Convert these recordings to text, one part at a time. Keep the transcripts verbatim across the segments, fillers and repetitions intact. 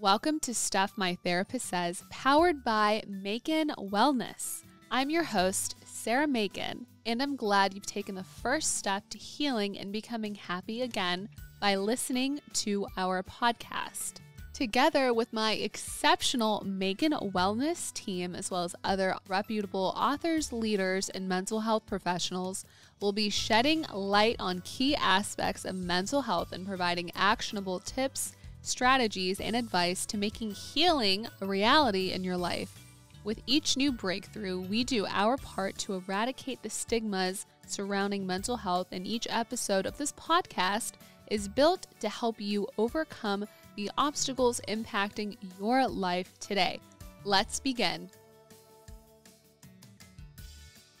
Welcome to Stuff My Therapist Says, powered by Makin Wellness. I'm your host, Sarah Makin, and I'm glad you've taken the first step to healing and becoming happy again by listening to our podcast. Together with my exceptional Makin Wellness team, as well as other reputable authors, leaders, and mental health professionals, we'll be shedding light on key aspects of mental health and providing actionable tips, strategies, and advice to making healing a reality in your life. With each new breakthrough, we do our part to eradicate the stigmas surrounding mental health, and each episode of this podcast is built to help you overcome the obstacles impacting your life today. Let's begin.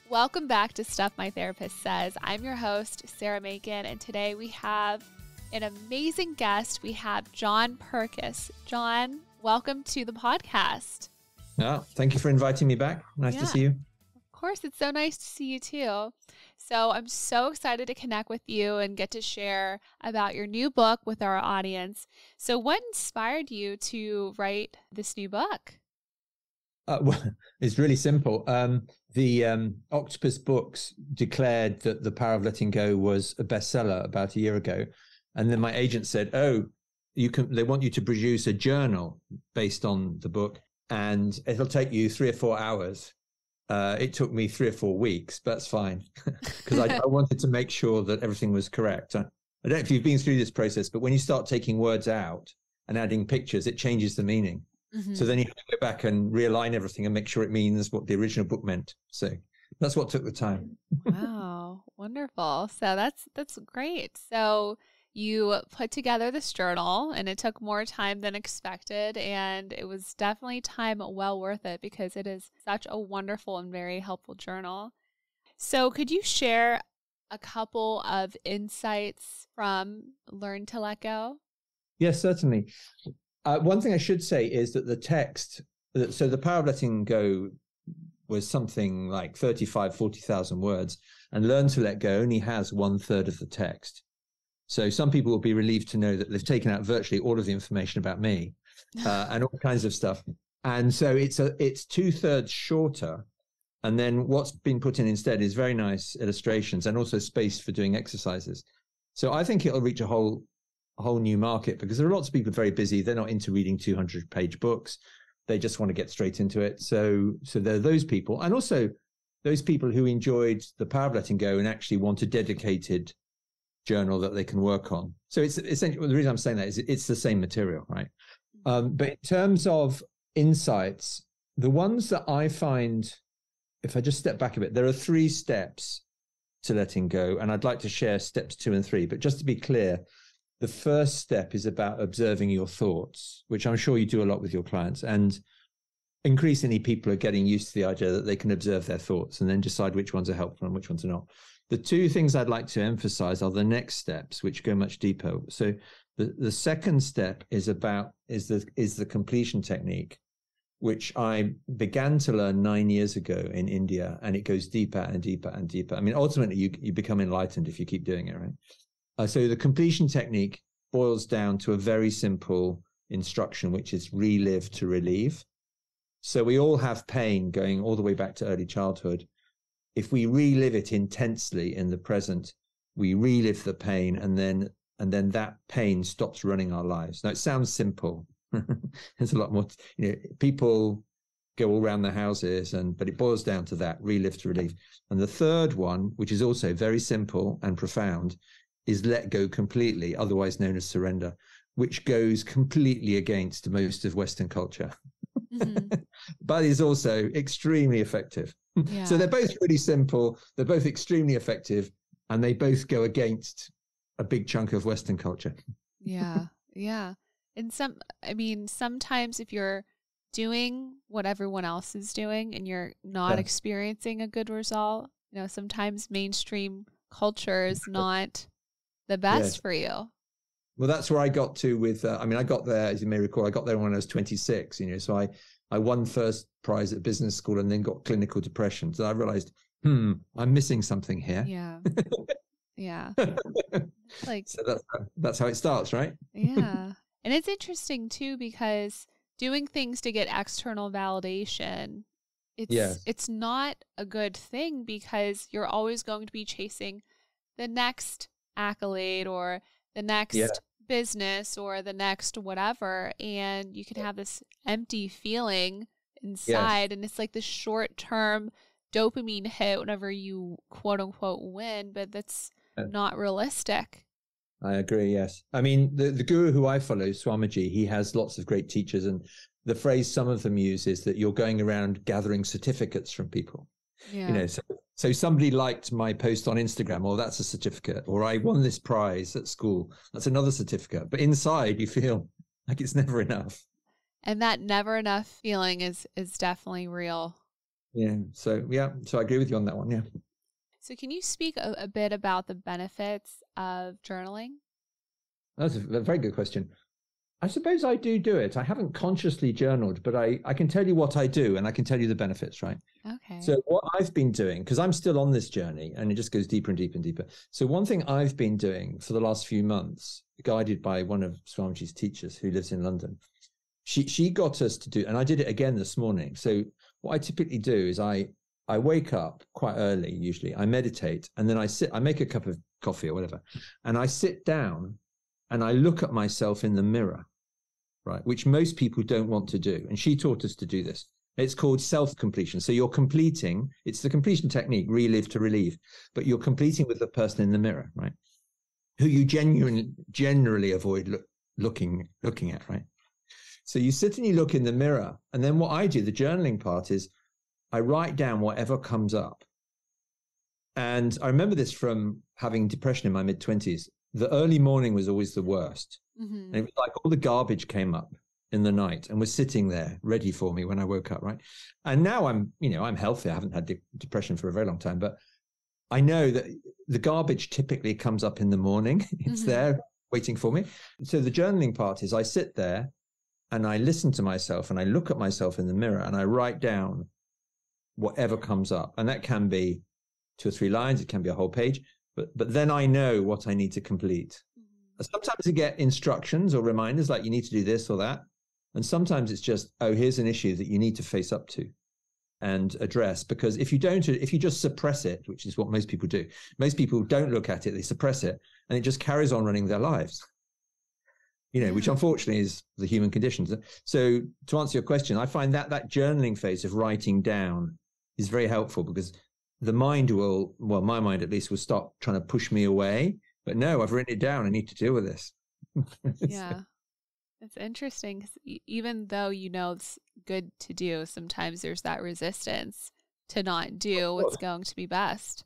Welcome back to Stuff My Therapist Says. I'm your host, Sarah Makin, and today we have an amazing guest. We have John Purkiss. John, welcome to the podcast. Oh, thank you for inviting me back. Nice yeah, to see you. Of course, it's so nice to see you too. So I'm so excited to connect with you and get to share about your new book with our audience. So what inspired you to write this new book? Uh, well, it's really simple. Um, the um, Octopus Books declared that The Power of Letting Go was a bestseller about a year ago. And then my agent said, oh, you can, they want you to produce a journal based on the book, and it'll take you three or four hours. Uh, it took me three or four weeks, but that's fine, because I, I wanted to make sure that everything was correct. I, I don't know if you've been through this process, but when you start taking words out and adding pictures, it changes the meaning. Mm-hmm. So then you have to go back and realign everything and make sure it means what the original book meant. So that's what took the time. Wow, wonderful. So that's that's great. So you put together this journal, and it took more time than expected, and it was definitely time well worth it because it is such a wonderful and very helpful journal. So could you share a couple of insights from Learn to Let Go? Yes, certainly. Uh, one thing I should say is that the text, so The Power of Letting Go was something like thirty-five, forty thousand words, and Learn to Let Go only has one third of the text. So some people will be relieved to know that they've taken out virtually all of the information about me uh, and all kinds of stuff. And so it's a, it's two thirds shorter. And then what's been put in instead is very nice illustrations and also space for doing exercises. So I think it'll reach a whole, a whole new market, because there are lots of people very busy. They're not into reading two hundred page books. They just want to get straight into it. So, so there are those people. And also those people who enjoyed The Power of Letting Go and actually want a dedicated journal that they can work on. So it's essentially, well, the reason I'm saying that is it's the same material, right? Um, but in terms of insights, the ones that I find, if I just step back a bit, there are three steps to letting go. And I'd like to share steps two and three, but just to be clear, the first step is about observing your thoughts, which I'm sure you do a lot with your clients. And increasingly people are getting used to the idea that they can observe their thoughts and then decide which ones are helpful and which ones are not. The two things I'd like to emphasize are the next steps, which go much deeper. So the, the second step is about is the is the completion technique, which I began to learn nine years ago in India, and it goes deeper and deeper and deeper. I mean, ultimately, you, you become enlightened if you keep doing it, right? Uh, so the completion technique boils down to a very simple instruction, which is relive to relieve. So we all have pain going all the way back to early childhood. If we relive it intensely in the present, we relive the pain, and then and then that pain stops running our lives. Now, it sounds simple. There's a lot more, you know, people go all around their houses, and but it boils down to that, relive to relieve. And the third one, which is also very simple and profound, is let go completely, otherwise known as surrender, which goes completely against most of Western culture. Mm-hmm. But is also extremely effective. Yeah. So they're both really simple. They're both extremely effective, and they both go against a big chunk of Western culture. Yeah. Yeah. And some, I mean, sometimes if you're doing what everyone else is doing and you're not yeah. experiencing a good result, you know, sometimes mainstream culture is not the best yeah. for you. Well, that's where I got to with, uh, I mean, I got there, as you may recall, I got there when I was twenty-six, you know, so I, I won first prize at business school and then got clinical depression. So I realized, hmm, I'm missing something here. Yeah. Yeah. Like, so that's, that's how it starts, right? Yeah. And it's interesting too, because doing things to get external validation, it's, yes. it's not a good thing, because you're always going to be chasing the next accolade or the next yeah. business or the next whatever. And you can have this empty feeling inside. Yes. And it's like this short-term dopamine hit whenever you quote unquote win, but that's yeah. not realistic. I agree. Yes. I mean, the, the guru who I follow, Swamiji, he has lots of great teachers. And the phrase some of them use is that you're going around gathering certificates from people. Yeah. You know, so, so somebody liked my post on Instagram, or that's a certificate, or I won this prize at school. That's another certificate. But inside you feel like it's never enough. And that never enough feeling is, is definitely real. Yeah. So, yeah. So I agree with you on that one. Yeah. So can you speak a, a bit about the benefits of journaling? That's a, a very good question. I suppose I do do it. I haven't consciously journaled, but I, I can tell you what I do, and I can tell you the benefits, right? Okay. So what I've been doing, because I'm still on this journey and it just goes deeper and deeper and deeper. So one thing I've been doing for the last few months, guided by one of Swamiji's teachers who lives in London, she, she got us to do, and I did it again this morning. So what I typically do is I, I wake up quite early, usually I meditate, and then I sit, I make a cup of coffee or whatever, and I sit down and I look at myself in the mirror, right? Which most people don't want to do. And she taught us to do this. It's called self-completion. So you're completing, it's the completion technique, relive to relieve, but you're completing with the person in the mirror, right? Who you genuinely, generally avoid look, looking, looking at, right? So you sit and you look in the mirror. And then what I do, the journaling part is, I write down whatever comes up. And I remember this from having depression in my mid twenties. The early morning was always the worst. Mm-hmm. And it was like all the garbage came up in the night and was sitting there ready for me when I woke up, right? And now I'm, you know, I'm healthy. I haven't had de- depression for a very long time, but I know that the garbage typically comes up in the morning. It's mm-hmm. there waiting for me. So the journaling part is I sit there and I listen to myself and I look at myself in the mirror and I write down whatever comes up. And that can be two or three lines. It can be a whole page, but, but then I know what I need to complete. Mm-hmm. Sometimes I get instructions or reminders, like you need to do this or that. And sometimes it's just, oh, here's an issue that you need to face up to and address. Because if you don't, if you just suppress it, which is what most people do, most people don't look at it, they suppress it, and it just carries on running their lives, you know, mm-hmm. which unfortunately is the human condition. So to answer your question, I find that that journaling phase of writing down is very helpful, because the mind will, well, my mind at least will stop trying to push me away. But no, I've written it down. I need to deal with this. Yeah, so. It's interesting. Even though you know it's good to do, sometimes there's that resistance to not do what's going to be best.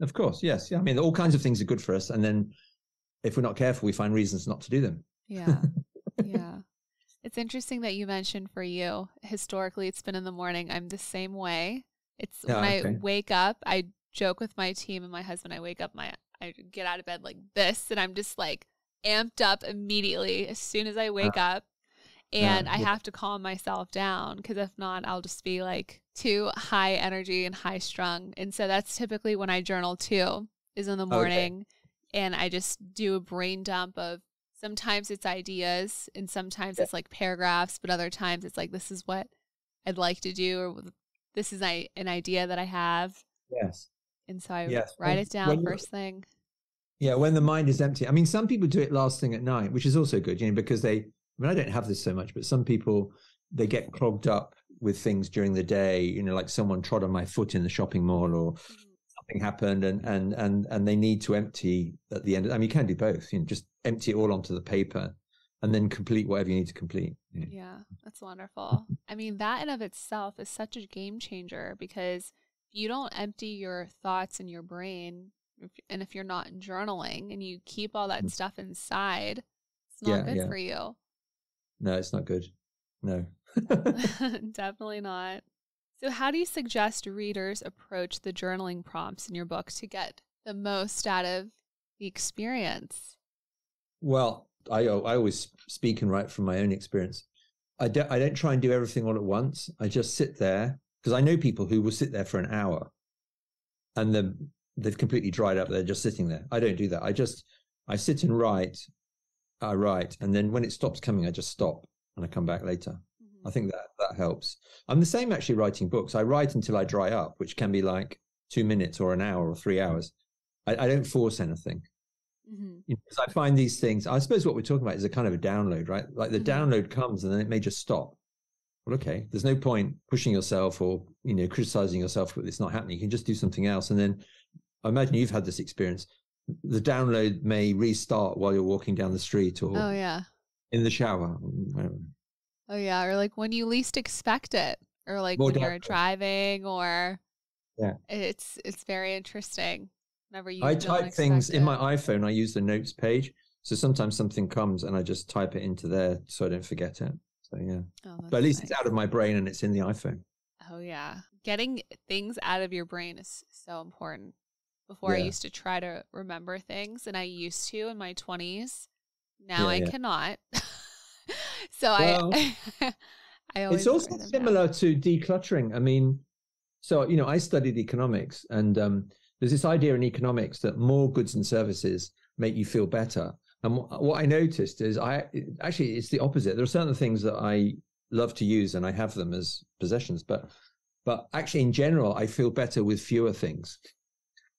Of course, yes. Yeah. I mean, all kinds of things are good for us. And then if we're not careful, we find reasons not to do them. Yeah, yeah. It's interesting that you mentioned for you, historically, it's been in the morning. I'm the same way. It's oh, when I okay. wake up, I joke with my team and my husband, I wake up, my I get out of bed like this, and I'm just like amped up immediately as soon as I wake uh, up. And uh, I yeah. have to calm myself down, because if not, I'll just be like too high energy and high strung. And so that's typically when I journal too, is in the morning. Okay. And I just do a brain dump of, sometimes it's ideas and sometimes yeah. it's like paragraphs, but other times it's like, this is what I'd like to do, or this is a, an idea that I have. Yes. And so I yes. write it down when, first thing. Yeah. When the mind is empty. I mean, some people do it last thing at night, which is also good, you know, because they, I mean, I don't have this so much, but some people, they get clogged up with things during the day, you know, like someone trod on my foot in the shopping mall, or mm-hmm. something happened, and, and, and, and they need to empty at the end. I mean, you can do both, you know, just empty it all onto the paper and then complete whatever you need to complete. Yeah. yeah, that's wonderful. I mean, that in of itself is such a game changer, because if you don't empty your thoughts in your brain, and if you're not journaling and you keep all that stuff inside, it's not yeah, good yeah. for you. No, it's not good. No. Definitely not. So how do you suggest readers approach the journaling prompts in your book to get the most out of the experience? Well, I, I always speak and write from my own experience. I don't, I don't try and do everything all at once. I just sit there, because I know people who will sit there for an hour and then they've completely dried up. They're just sitting there. I don't do that. I just, I sit and write I write, and then when it stops coming, I just stop and I come back later. Mm-hmm. I think that that helps. I'm the same actually writing books. I write until I dry up, which can be like two minutes or an hour or three hours. I, I don't force anything. Mm-hmm. You know, because I find these things, I suppose what we're talking about is a kind of a download, right? Like the mm-hmm. download comes and then it may just stop. Well, okay, there's no point pushing yourself or, you know, criticizing yourself for it's not happening. You can just do something else. And then I imagine you've had this experience. The download may restart while you're walking down the street or oh, yeah. in the shower. Oh, yeah. Or like when you least expect it, or like More when download. You're driving, or yeah, it's, it's very interesting. Whenever you I type things it. in my iPhone, I use the notes page. So sometimes something comes and I just type it into there so I don't forget it. So, yeah, oh, but at least nice. It's out of my brain and it's in the iPhone. Oh, yeah. Getting things out of your brain is so important. Before yeah. I used to try to remember things, and I used to in my twenties. Now yeah, I yeah. cannot. So well, I, I always it's also similar now. to decluttering. I mean, so, you know, I studied economics, and um, there's this idea in economics that more goods and services make you feel better. And what I noticed is I actually, it's the opposite. There are certain things that I love to use and I have them as possessions, but, but actually in general, I feel better with fewer things.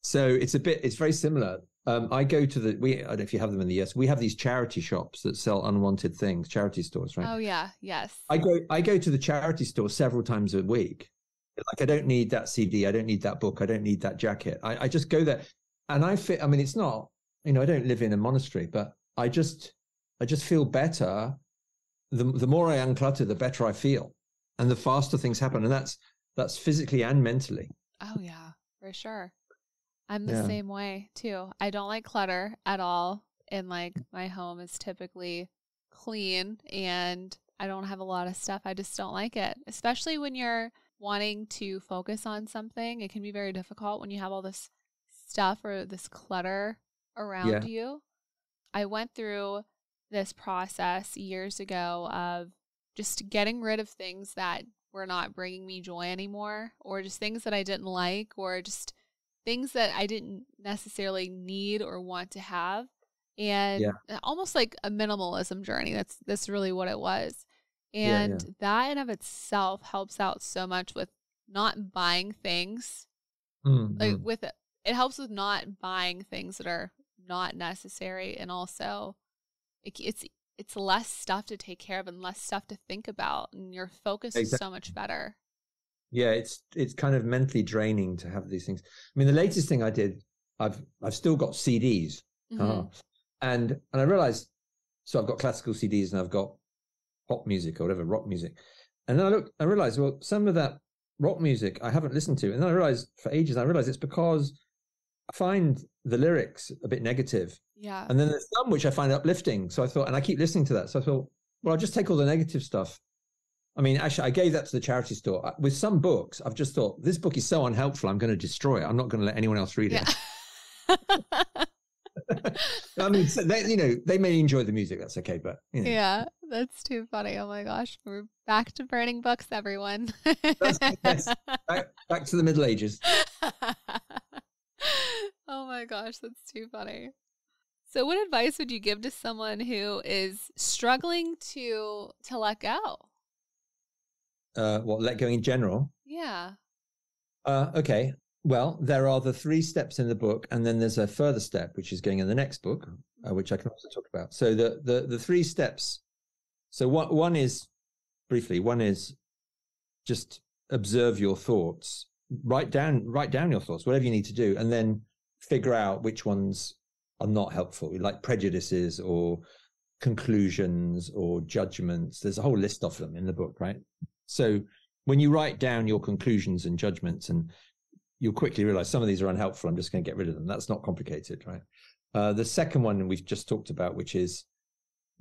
So it's a bit, it's very similar. Um, I go to the, we, I don't know if you have them in the U S, we have these charity shops that sell unwanted things, charity stores, right? Oh yeah. Yes. I go, I go to the charity store several times a week. Like, I don't need that C D. I don't need that book. I don't need that jacket. I, I just go there and I fit, I mean, it's not, you know, I don't live in a monastery, but I just, I just feel better. The, the more I unclutter, the better I feel, and the faster things happen. And that's, that's physically and mentally. Oh yeah, for sure. I'm the yeah. same way too. I don't like clutter at all. And like my home is typically clean and I don't have a lot of stuff. I just don't like it. Especially when you're wanting to focus on something, it can be very difficult when you have all this stuff or this clutter around yeah. you. I went through this process years ago of just getting rid of things that were not bringing me joy anymore, or just things that I didn't like, or just things that I didn't necessarily need or want to have. And yeah. almost like a minimalism journey. That's, that's really what it was. And yeah, yeah. that in of itself helps out so much with not buying things. Mm-hmm. Like with, it helps with not buying things that are not necessary. And also it, it's, it's less stuff to take care of and less stuff to think about. And your focus exactly. is so much better. Yeah, it's it's kind of mentally draining to have these things. I mean, the latest thing I did, I've I've still got C Ds, mm-hmm. uh, and and I realized, so I've got classical C Ds and I've got pop music or whatever, rock music, and then I look, I realized, well, some of that rock music I haven't listened to, and then I realized for ages, I realized it's because I find the lyrics a bit negative, yeah, and then there's some which I find uplifting. So I thought, and I keep listening to that, so I thought, well, I'll just take all the negative stuff. I mean, actually, I gave that to the charity store. With some books, I've just thought, this book is so unhelpful, I'm going to destroy it. I'm not going to let anyone else read it. Yeah. I mean, so they, you know, they may enjoy the music. That's okay, but you know. Yeah, that's too funny. Oh my gosh, we're back to burning books, everyone. That's, yes. back, back to the Middle Ages. Oh my gosh, that's too funny. So, what advice would you give to someone who is struggling to to let go? Uh, what, let go in general? Yeah. Uh, okay. Well, there are the three steps in the book, and then there's a further step, which is going in the next book, uh, which I can also talk about. So the the, the three steps. So one, one is, briefly, one is just observe your thoughts, write down, write down your thoughts, whatever you need to do, and then figure out which ones are not helpful, like prejudices or conclusions or judgments. There's a whole list of them in the book, right? So when you write down your conclusions and judgments, and you'll quickly realize some of these are unhelpful, I'm just going to get rid of them. That's not complicated, right? Uh, the second one we've just talked about, which is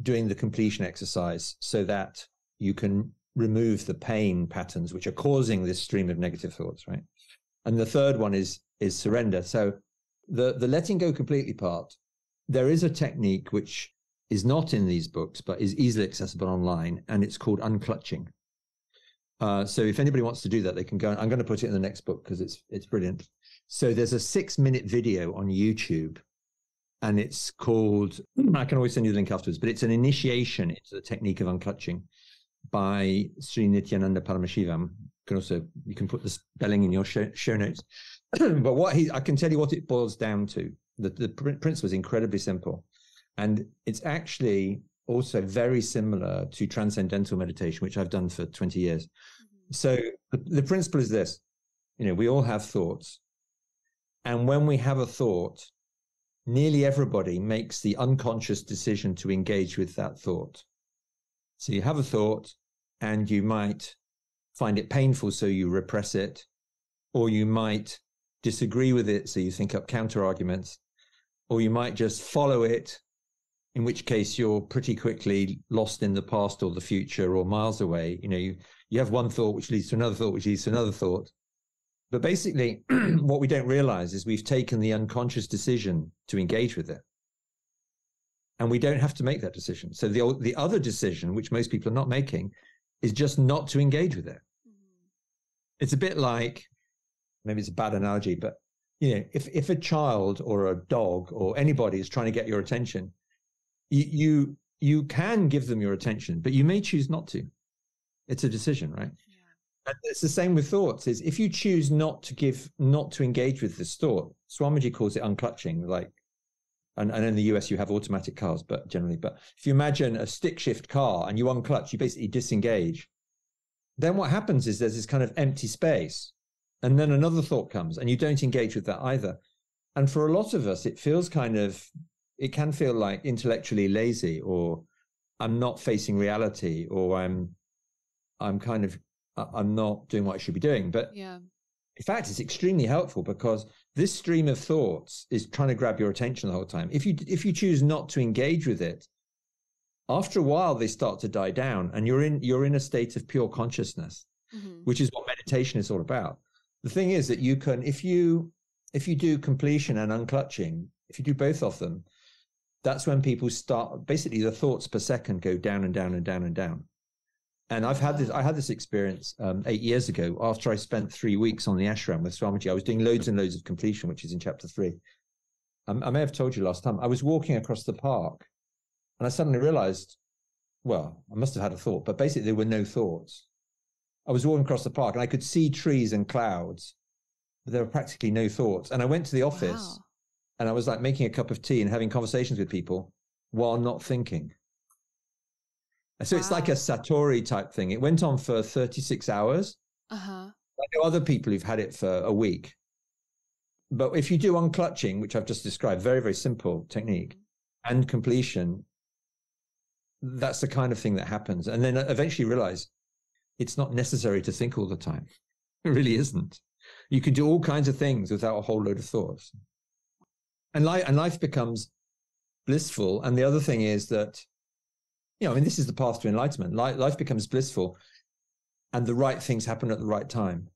doing the completion exercise so that you can remove the pain patterns which are causing this stream of negative thoughts, right? And the third one is is surrender. So the, the letting go completely part, there is a technique which is not in these books, but is easily accessible online, and it's called unclutching. Uh, so if anybody wants to do that, they can go. I'm going to put it in the next book because it's it's brilliant. So there's a six minute video on YouTube, and it's called, I can always send you the link afterwards, but it's an initiation into the technique of unclutching by Sri Nithyananda Paramashivam. You can also, you can put the spelling in your show, show notes. But what he, I can tell you what it boils down to. The, the principle is incredibly simple. And it's actually also very similar to transcendental meditation, which I've done for twenty years. Mm-hmm. So the, the principle is this, you know, we all have thoughts. And when we have a thought, nearly everybody makes the unconscious decision to engage with that thought. So you have a thought and you might find it painful, so you repress it, or you might disagree with it, so you think up counter arguments, or you might just follow it, in which case you're pretty quickly lost in the past or the future or miles away. You know, you, you have one thought which leads to another thought, which leads to another thought. But basically what we don't realize is we've taken the unconscious decision to engage with it. And we don't have to make that decision. So the, the other decision, which most people are not making, is just not to engage with it. Mm-hmm. It's a bit like, maybe it's a bad analogy, but you know, if, if a child or a dog or anybody is trying to get your attention, you, you, you can give them your attention, but you may choose not to. It's a decision, right? Yeah. And it's the same with thoughts. Is if you choose not to give, not to engage with this thought, Swamiji calls it unclutching, like, And, and in the U S you have automatic cars, but generally, but if you imagine a stick shift car and you unclutch, you basically disengage. Then what happens is there's this kind of empty space, and then another thought comes and you don't engage with that either. And for a lot of us, it feels kind of, it can feel like intellectually lazy, or I'm not facing reality, or I'm, I'm kind of, I'm not doing what I should be doing. But yeah. In fact, it's extremely helpful, because this stream of thoughts is trying to grab your attention the whole time. If you if you choose not to engage with it, after a while they start to die down, and you're in you're in a state of pure consciousness, mm-hmm. which is what meditation is all about. The thing is that you can, if you if you do completion and unclutching, if you do both of them, that's when people start, basically the thoughts per second go down and down and down and down. And I've had this, I had this experience um, eight years ago after I spent three weeks on the ashram with Swamiji. I was doing loads and loads of completion, which is in chapter three. Um, I may have told you last time, I was walking across the park and I suddenly realized, well, I must have had a thought, but basically there were no thoughts. I was walking across the park and I could see trees and clouds, but there were practically no thoughts. And I went to the office wow. and I was like making a cup of tea and having conversations with people while not thinking. So wow. it's like a Satori type thing. It went on for thirty-six hours. Uh-huh. I know other people who've had it for a week. But if you do unclutching, which I've just described, very, very simple technique, mm-hmm. and completion, that's the kind of thing that happens. And then eventually realize it's not necessary to think all the time. It really isn't. You can do all kinds of things without a whole load of thoughts. And, li- and life becomes blissful. And the other thing is that, you know, I mean, this is the path to enlightenment. Life becomes blissful and the right things happen at the right time.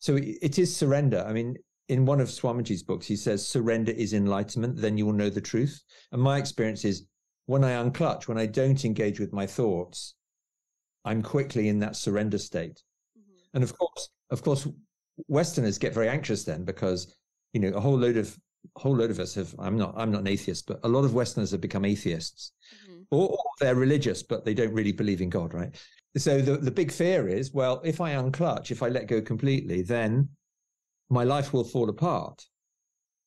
So it is surrender. I mean, in one of Swamiji's books, he says, surrender is enlightenment, then you will know the truth. And my experience is when I unclutch, when I don't engage with my thoughts, I'm quickly in that surrender state. Mm-hmm. And of course, of course, Westerners get very anxious then, because, you know, a whole load of a whole load of us have, I'm not, I'm not an atheist, but a lot of Westerners have become atheists. Mm-hmm. or, or they're religious, but they don't really believe in God, right? So the, the big fear is, well, if I unclutch, if I let go completely, then my life will fall apart,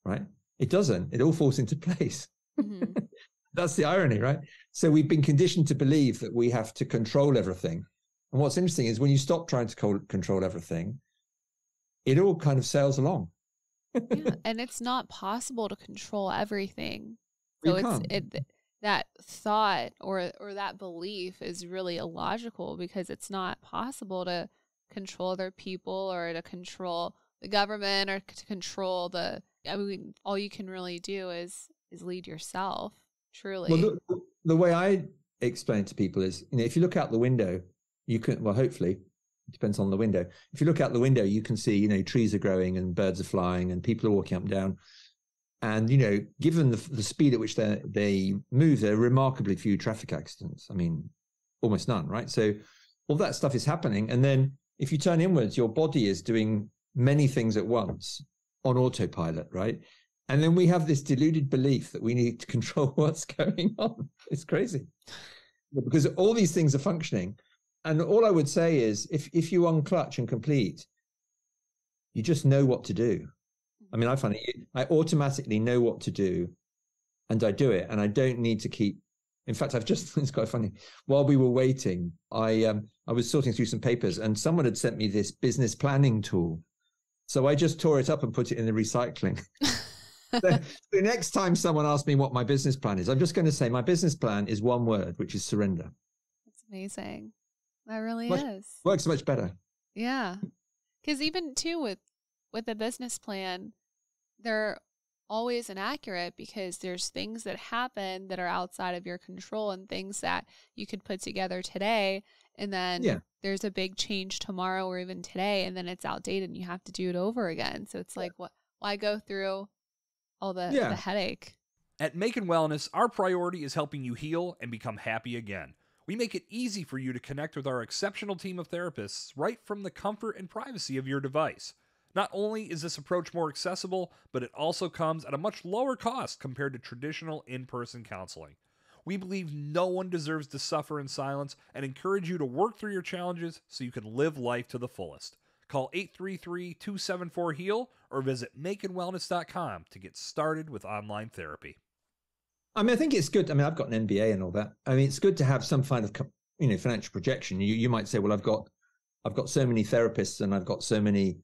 right? It doesn't. It all falls into place. Mm-hmm. That's the irony, right? So we've been conditioned to believe that we have to control everything. And what's interesting is when you stop trying to control everything, it all kind of sails along. Yeah, and it's not possible to control everything. So it's it, that thought or or that belief is really illogical, because it's not possible to control other people or to control the government or to control the. I mean, all you can really do is is lead yourself. Truly, well, the, the way I explain it to people is, you know, if you look out the window, you can. Well, hopefully. It depends on the window. If you look out the window, you can see, you know, trees are growing and birds are flying and people are walking up and down. And, you know, given the, the speed at which they they move, there are remarkably few traffic accidents. I mean, almost none, right? So all that stuff is happening. And then if you turn inwards, your body is doing many things at once on autopilot, right? And then we have this deluded belief that we need to control what's going on. It's crazy, because all these things are functioning. And all I would say is, if, if you unclutch and complete, you just know what to do. I mean, I find it, I automatically know what to do, and I do it, and I don't need to keep. In fact, I've just, it's quite funny. While we were waiting, I, um, I was sorting through some papers, and someone had sent me this business planning tool. So I just tore it up and put it in the recycling. So the next time someone asks me what my business plan is, I'm just going to say my business plan is one word, which is surrender. That's amazing. That really much, is. Works much better. Yeah. Because even too with, with a business plan, they're always inaccurate because there's things that happen that are outside of your control and things that you could put together today. And then yeah. there's a big change tomorrow or even today, and then it's outdated and you have to do it over again. So it's like, yeah. what, why go through all the, yeah. the headache? At Makin Wellness, our priority is helping you heal and become happy again. We make it easy for you to connect with our exceptional team of therapists right from the comfort and privacy of your device. Not only is this approach more accessible, but it also comes at a much lower cost compared to traditional in-person counseling. We believe no one deserves to suffer in silence and encourage you to work through your challenges so you can live life to the fullest. Call eight three three, two seven four, HEAL or visit makin wellness dot com to get started with online therapy. I mean, I think it's good. I mean, I've got an M B A and all that. I mean, it's good to have some kind of, you know, financial projection. You you might say, well, I've got, I've got so many therapists and I've got so many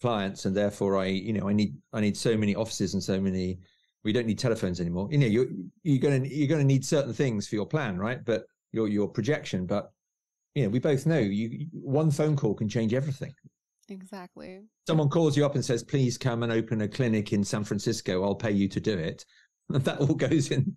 clients, and therefore I, you know, I need, I need so many offices and so many. We don't need telephones anymore. You know, you you're gonna you're gonna need certain things for your plan, right? But your your projection. But you know, we both know you one phone call can change everything. Exactly. Someone calls you up and says, "Please come and open a clinic in San Francisco. I'll pay you to do it." And that all goes in,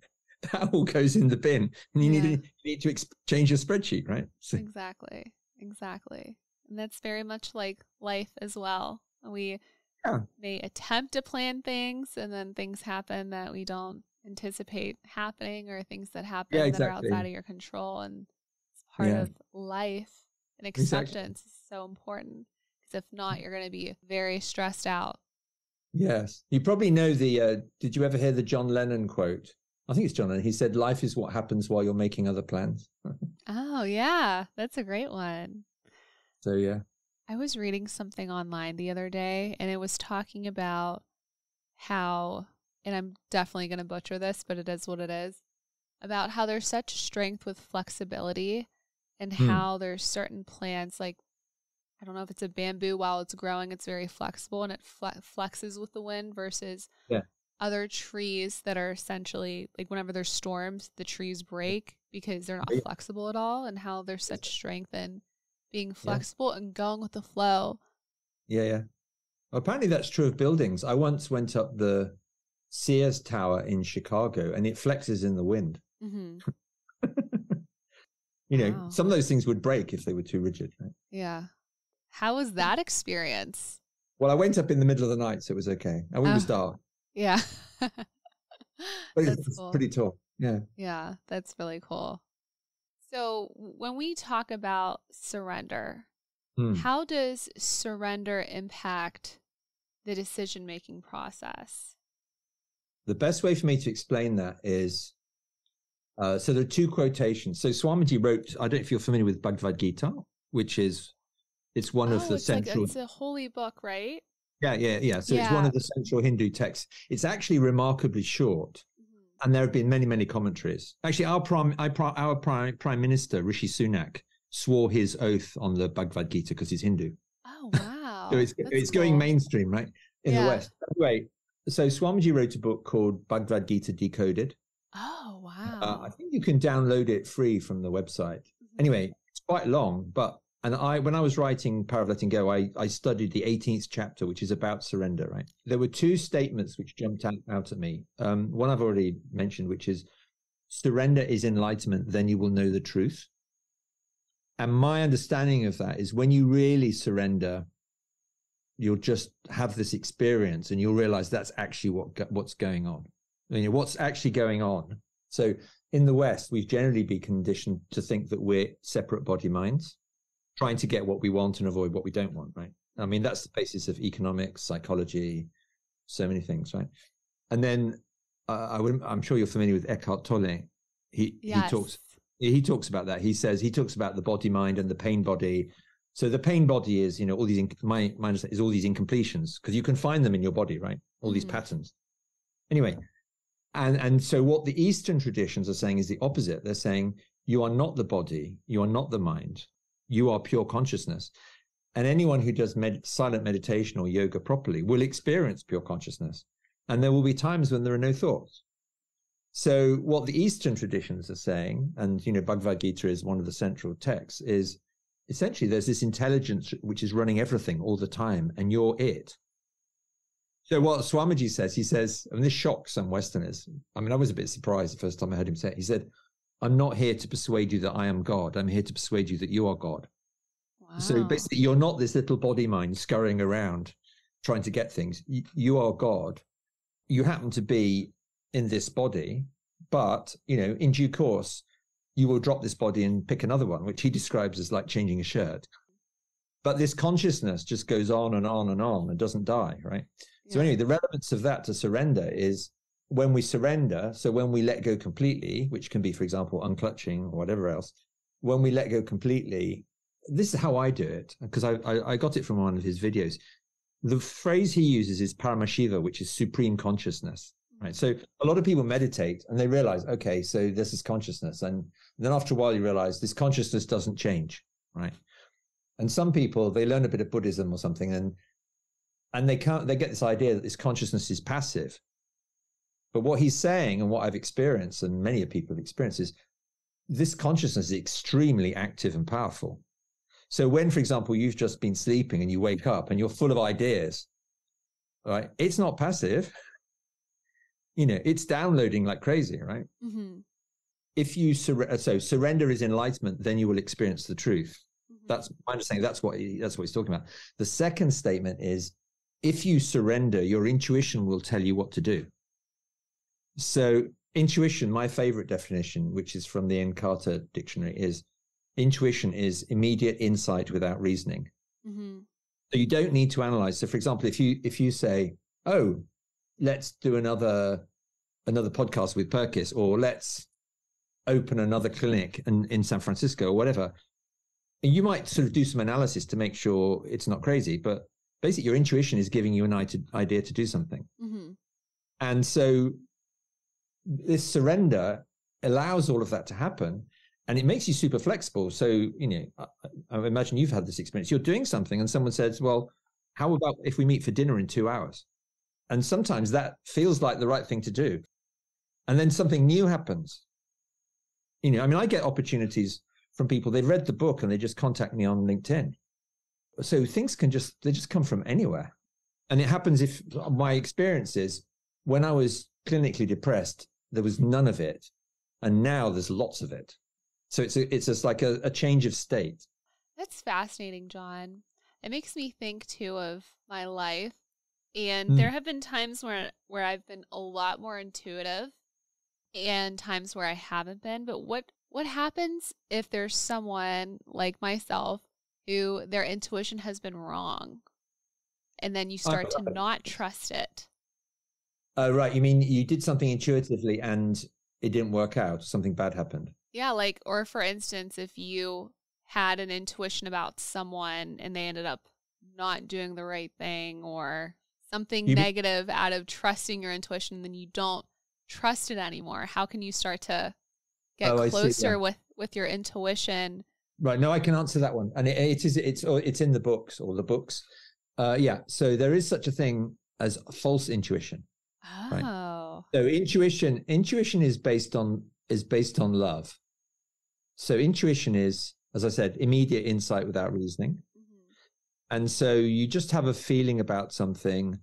that all goes in the bin. And you yeah. need to, you need to ex change your spreadsheet, right? So. Exactly, exactly. And that's very much like life as well. We yeah. may attempt to plan things, and then things happen that we don't anticipate happening, or things that happen yeah, exactly. that are outside of your control. And it's part yeah. of life. And acceptance exactly. is so important, because if not, you're going to be very stressed out. Yes. You probably know the, uh, did you ever hear the John Lennon quote? I think it's John Lennon. He said, life is what happens while you're making other plans. Oh, yeah. That's a great one. So, yeah. I was reading something online the other day, and it was talking about how, and I'm definitely going to butcher this, but it is what it is, about how there's such strength with flexibility, and hmm. how there's certain plans, like, I don't know if it's a bamboo, while it's growing, it's very flexible and it fle flexes with the wind, versus yeah. other trees that are essentially, like whenever there's storms, the trees break because they're not yeah. flexible at all, and how there's such strength in being flexible yeah. and going with the flow. Yeah, yeah. Apparently that's true of buildings. I once went up the Sears Tower in Chicago, and it flexes in the wind. Mm-hmm. You know, wow. some of those things would break if they were too rigid, right? Yeah. How was that experience? Well, I went up in the middle of the night, so it was okay. And we oh, was dark. Yeah. But it's cool. pretty tall. Yeah. Yeah, that's really cool. So when we talk about surrender, hmm. how does surrender impact the decision-making process? The best way for me to explain that is, uh, so there are two quotations. So Swamiji wrote, I don't know if you're familiar with Bhagavad Gita, which is, It's one oh, of the it's central. Like, it's a holy book, right? Yeah, yeah, yeah. So yeah. it's one of the central Hindu texts. It's actually remarkably short, mm-hmm. and there have been many, many commentaries. Actually, our prime, our prime, prime minister Rishi Sunak swore his oath on the Bhagavad Gita because he's Hindu. Oh wow! So it's, it's cool. going mainstream, right, in yeah. the West. Anyway, so Swamiji wrote a book called Bhagavad Gita Decoded. Oh wow! Uh, I think you can download it free from the website. Mm-hmm. Anyway, it's quite long, but. And I, when I was writing Power of Letting Go, I, I studied the eighteenth chapter, which is about surrender, right? There were two statements which jumped out, out at me. Um, one I've already mentioned, which is, surrender is enlightenment, then you will know the truth. And my understanding of that is, when you really surrender, you'll just have this experience and you'll realize that's actually what what's going on. You know, what's actually going on. So in the West, we've generally been conditioned to think that we're separate body minds, trying to get what we want and avoid what we don't want, right? I mean, that's the basis of economics, psychology, so many things, right? And then uh, I would, I'm sure you're familiar with Eckhart Tolle. He, yes. he talks he talks about that. He says he talks about the body mind and the pain body. So the pain body is, you know, all these, my, my understanding is all these incompletions, because you can find them in your body, right? All these mm-hmm. patterns. Anyway, and, and so what the Eastern traditions are saying is the opposite. They're saying you are not the body. You are not the mind. You are pure consciousness. And anyone who does med- silent meditation or yoga properly will experience pure consciousness. And there will be times when there are no thoughts. So what the Eastern traditions are saying, and, you know, Bhagavad Gita is one of the central texts, is essentially there's this intelligence which is running everything all the time, and you're it. So what Swamiji says, he says, and this shocks some Westerners. I mean, I was a bit surprised the first time I heard him say it. He said, I'm not here to persuade you that I am God. I'm here to persuade you that you are God. Wow. So basically, you're not this little body mind scurrying around trying to get things. You, you are God. You happen to be in this body, but, you know, in due course, you will drop this body and pick another one, which he describes as like changing a shirt. But this consciousness just goes on and on and on and doesn't die, right? Yeah. So anyway, the relevance of that to surrender is when we surrender, so when we let go completely, which can be, for example, unclutching or whatever else, when we let go completely, this is how I do it, because I, I, I got it from one of his videos. The phrase he uses is Paramashiva, which is supreme consciousness. Right. So a lot of people meditate and they realize, okay, so this is consciousness. And then after a while, you realize this consciousness doesn't change. Right. And some people, they learn a bit of Buddhism or something, and and they can't, they get this idea that this consciousness is passive. But what he's saying, and what I've experienced, and many people have experienced, is this consciousness is extremely active and powerful. So when, for example, you've just been sleeping and you wake up and you're full of ideas, right? It's not passive. You know, it's downloading like crazy, right? Mm-hmm. If you sur- so surrender is enlightenment, then you will experience the truth. Mm-hmm. That's my understanding. That's what he, that's what he's talking about. The second statement is, if you surrender, your intuition will tell you what to do. So intuition, my favorite definition, which is from the Encarta Dictionary, is intuition is immediate insight without reasoning. Mm-hmm. So you don't need to analyze. So, for example, if you if you say, oh, let's do another another podcast with Purkiss, or let's open another clinic in, in San Francisco or whatever. And you might sort of do some analysis to make sure it's not crazy, but basically your intuition is giving you an idea to do something. Mm-hmm. And so this surrender allows all of that to happen, and it makes you super flexible. So, you know, I, I imagine you've had this experience. You're doing something and someone says, well, how about if we meet for dinner in two hours? And sometimes that feels like the right thing to do. And then something new happens. You know, I mean, I get opportunities from people. They've read the book and they just contact me on LinkedIn. So things can just, they just come from anywhere. And it happens if my experience is when I was clinically depressed, there was none of it. And now there's lots of it. So it's, a, it's just like a, a change of state. That's fascinating, John. It makes me think too of my life. And mm. there have been times where, where I've been a lot more intuitive and times where I haven't been. But what, what happens if there's someone like myself who their intuition has been wrong, and then you start oh, to right. not trust it? Oh, right. You mean you did something intuitively and it didn't work out? Something bad happened? Yeah. Like, or for instance, if you had an intuition about someone and they ended up not doing the right thing, or something you negative mean, out of trusting your intuition, then you don't trust it anymore. How can you start to get oh, closer yeah. with, with your intuition? Right. No, I can answer that one. And it, it is, it's, it's in the books or the books. Uh, yeah. So there is such a thing as false intuition. Oh. Right? So intuition, intuition is based on, is based on love. So intuition is, as I said, immediate insight without reasoning. And so you just have a feeling about something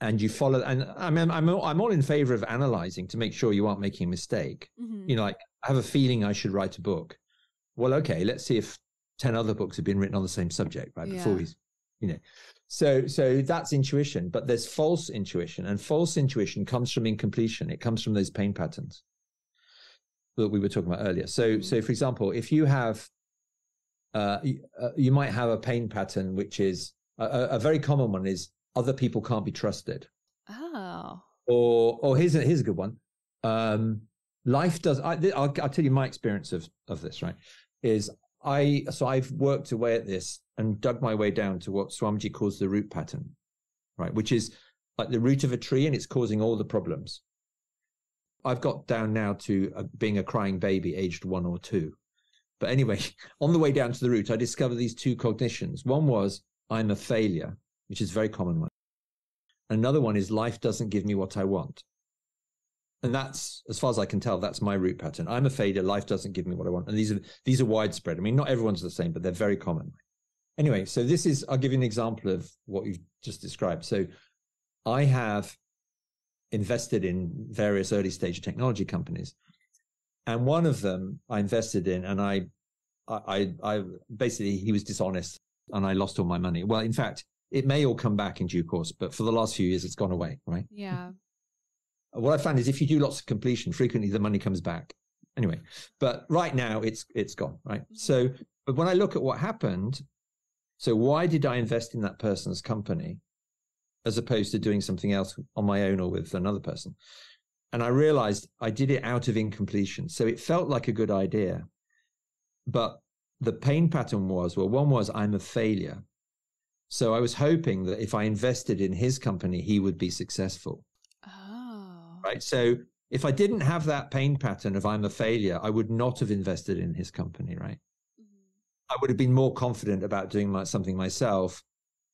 and you follow. And I'm, I'm, I'm all in favor of analyzing to make sure you aren't making a mistake. Mm-hmm. You know, like, I have a feeling I should write a book. Well, okay, let's see if ten other books have been written on the same subject, right? Yeah. Before we, you know, so, so that's intuition, but there's false intuition, and false intuition comes from incompletion. It comes from those pain patterns that we were talking about earlier. So, mm-hmm. so for example, if you have, Uh you, uh you might have a pain pattern, which is a, a very common one, is other people can't be trusted. Oh. Or, or here's a, here's a good one. Um, life does. I, I'll, I'll tell you my experience of of this. Right, is I so I've worked away at this and dug my way down to what Swamiji calls the root pattern, right, which is like the root of a tree and it's causing all the problems. I've got down now to uh, being a crying baby aged one or two. But anyway, on the way down to the root, I discovered these two cognitions. One was I'm a failure, which is a very common one. Another one is life doesn't give me what I want. And that's, as far as I can tell, that's my root pattern. I'm a failure, life doesn't give me what I want. And these are these are widespread. I mean, not everyone's the same, but they're very common. Anyway, so this is, I'll give you an example of what you've just described. So I have invested in various early stage technology companies. And one of them I invested in, and I, I, I, I basically, he was dishonest and I lost all my money. Well, in fact, it may all come back in due course, but for the last few years, it's gone away, right? Yeah. What I found is if you do lots of completion, frequently the money comes back. Anyway, but right now it's it's gone, right? Mm-hmm. So, but when I look at what happened, so why did I invest in that person's company as opposed to doing something else on my own or with another person? And I realized I did it out of incompletion. So it felt like a good idea, but the pain pattern was, well, one was I'm a failure. So I was hoping that if I invested in his company, he would be successful. Oh. Right. So if I didn't have that pain pattern of I'm a failure, I would not have invested in his company. Right. Mm-hmm. I would have been more confident about doing my, something myself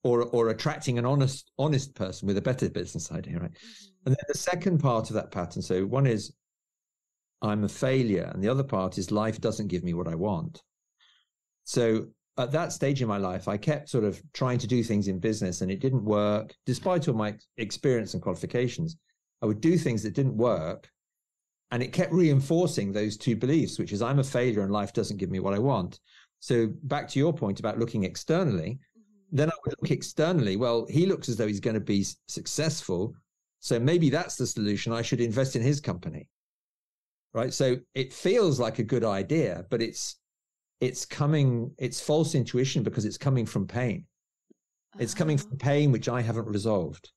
or, or attracting an honest, honest person with a better business idea. Right. Mm-hmm. And then the second part of that pattern. So one is I'm a failure. And the other part is life doesn't give me what I want. So at that stage in my life, I kept sort of trying to do things in business and it didn't work. Despite all my experience and qualifications, I would do things that didn't work. And it kept reinforcing those two beliefs, which is I'm a failure and life doesn't give me what I want. So back to your point about looking externally, mm-hmm. then I would look externally. Well, he looks as though he's going to be successful. So maybe that's the solution. I should invest in his company. Right. So it feels like a good idea, but it's, it's coming, it's false intuition because it's coming from pain. It's oh. coming from pain, which I haven't resolved.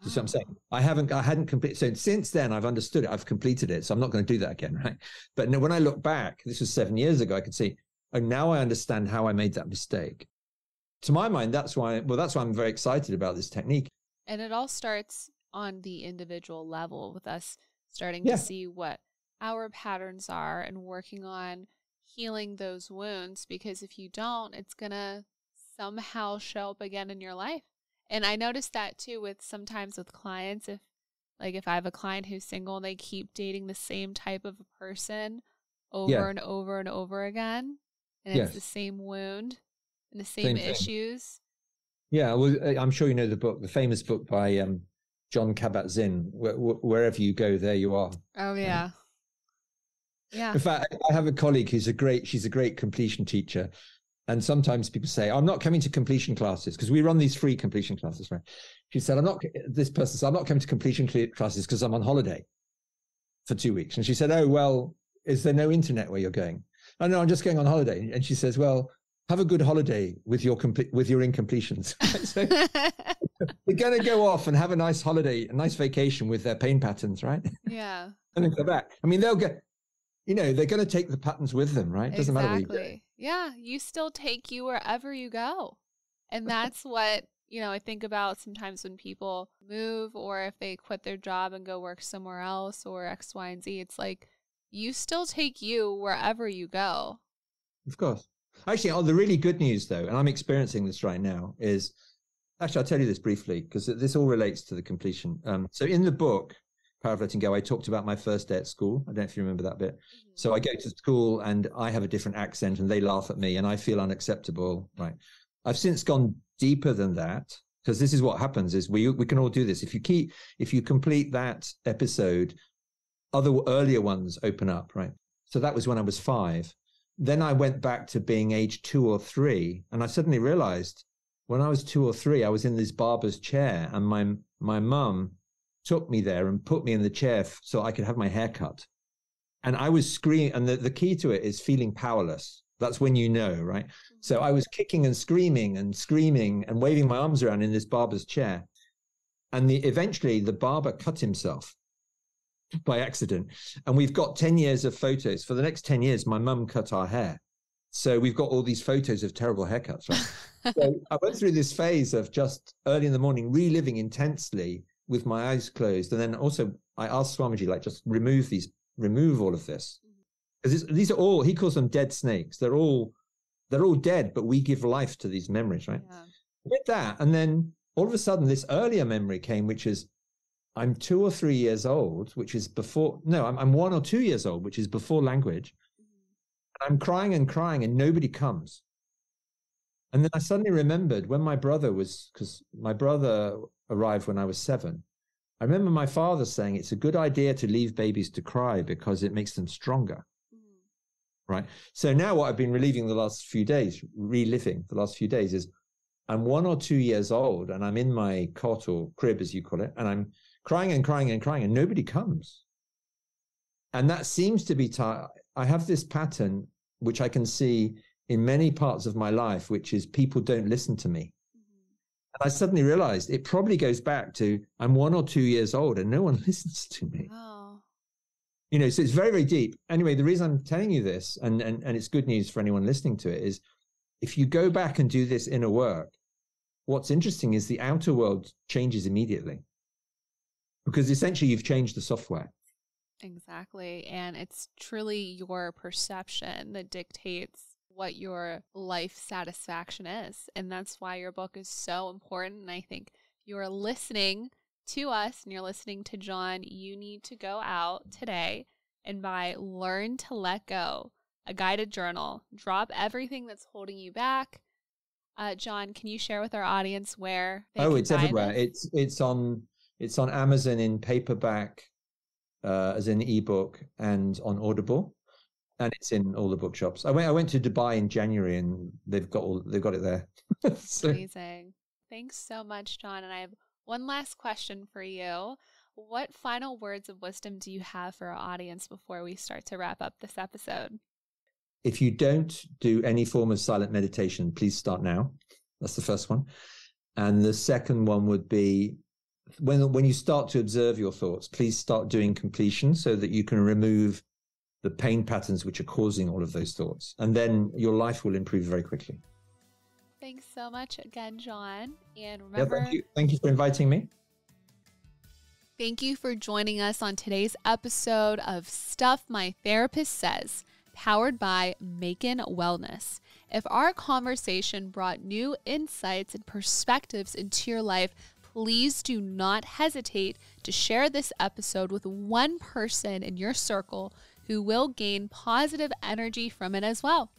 Wow. You see what I'm saying? I haven't, I hadn't completed. So since then I've understood it, I've completed it. So I'm not going to do that again. Right. But now, when I look back, this was seven years ago, I could see, and now I understand how I made that mistake. To my mind, that's why, well, that's why I'm very excited about this technique. And it all starts on the individual level with us starting yeah. to see what our patterns are and working on healing those wounds, because if you don't, it's gonna somehow show up again in your life. And I noticed that too with sometimes with clients, if like if I have a client who's single and they keep dating the same type of a person over yeah. and over and over again, and yes. it's the same wound and the same, same issues. Yeah, well, I'm sure you know the book, the famous book by um, John Kabat-Zinn, where, wherever you go, there you are. Oh yeah. Um, Yeah. In fact, I have a colleague who's a great, she's a great completion teacher. And sometimes people say, I'm not coming to completion classes because we run these free completion classes, right? She said, I'm not, this person said, I'm not coming to completion classes because I'm on holiday for two weeks. And she said, oh, well, is there no internet where you're going? Oh, no, I'm just going on holiday. And she says, well, have a good holiday with your complete, with your incompletions. So they're going to go off and have a nice holiday, a nice vacation with their pain patterns, right? Yeah. And then go back. I mean, they'll go. You know, they're going to take the patterns with them, right? It doesn't exactly. matter what you do. Yeah, you still take you wherever you go. And that's what, you know, I think about sometimes when people move or if they quit their job and go work somewhere else or X, Y, and Z, it's like you still take you wherever you go. Of course. Actually, oh, the really good news, though, and I'm experiencing this right now, is actually, I'll tell you this briefly because this all relates to the completion. Um, so in the book, Power of Letting Go, I talked about my first day at school. I don't know if you remember that bit. Mm-hmm. So I go to school and I have a different accent and they laugh at me and I feel unacceptable. Right. I've since gone deeper than that because this is what happens is we we can all do this. If you keep, if you complete that episode, other earlier ones open up. Right. So that was when I was five. Then I went back to being age two or three and I suddenly realized when I was two or three, I was in this barber's chair and my my mum took me there and put me in the chair so I could have my hair cut. And I was screaming. And the, the key to it is feeling powerless. That's when you know, right? Mm-hmm. So I was kicking and screaming and screaming and waving my arms around in this barber's chair. And the, eventually the barber cut himself by accident. And we've got ten years of photos. For the next ten years, my mum cut our hair. So we've got all these photos of terrible haircuts. Right? So I went through this phase of just early in the morning, reliving intensely with my eyes closed. And then also I asked Swamiji, like, just remove these, remove all of this. Because these are all, he calls them dead snakes. They're all, they're all dead, but we give life to these memories, right? Yeah. With that, and then all of a sudden this earlier memory came, which is I'm two or three years old, which is before, no, I'm, I'm one or two years old, which is before language. I'm crying and crying and nobody comes. And then I suddenly remembered when my brother was, because my brother arrived when I was seven. I remember my father saying, it's a good idea to leave babies to cry because it makes them stronger. Mm. Right. So now what I've been reliving the last few days, reliving the last few days is I'm one or two years old and I'm in my cot or crib, as you call it. And I'm crying and crying and crying and nobody comes. And that seems to be, t- I have this pattern which I can see in many parts of my life, which is people don't listen to me. Mm-hmm. And I suddenly realized it probably goes back to I'm one or two years old and no one listens to me. Oh. You know, so it's very, very deep. Anyway, the reason I'm telling you this, and, and, and it's good news for anyone listening to it, is if you go back and do this inner work, what's interesting is the outer world changes immediately because essentially you've changed the software. Exactly. And it's truly your perception that dictates what your life satisfaction is. And that's why your book is so important. And I think you're listening to us and you're listening to John. You need to go out today and buy Learn to Let Go, a guided journal. Drop everything that's holding you back. Uh, John, can you share with our audience where they Oh, it's everywhere. This? It's it's on it's on Amazon in paperback. Uh, as an ebook and on Audible, and it's in all the bookshops. I went. I went to Dubai in January, and they've got all. They've got it there. So. Amazing. Thanks so much, John. And I have one last question for you. What final words of wisdom do you have for our audience before we start to wrap up this episode? If you don't do any form of silent meditation, please start now. That's the first one, and the second one would be. When when you start to observe your thoughts, please start doing completion so that you can remove the pain patterns which are causing all of those thoughts. And then your life will improve very quickly. Thanks so much again, John. And remember... Yeah, thank you. Thank you for inviting me. Thank you for joining us on today's episode of Stuff My Therapist Says, powered by Makin Wellness. If our conversation brought new insights and perspectives into your life, please do not hesitate to share this episode with one person in your circle who will gain positive energy from it as well.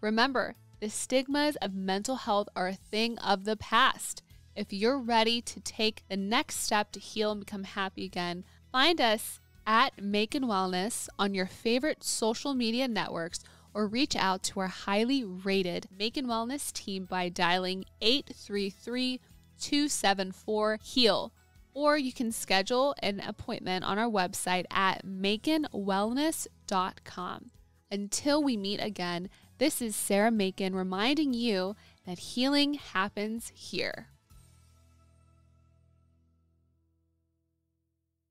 Remember, the stigmas of mental health are a thing of the past. If you're ready to take the next step to heal and become happy again, find us at Makin Wellness on your favorite social media networks or reach out to our highly rated Makin Wellness team by dialing eight three three, two seven four, heal, or you can schedule an appointment on our website at makin wellness dot com. Until we meet again, this is Sarah Makin reminding you that healing happens here.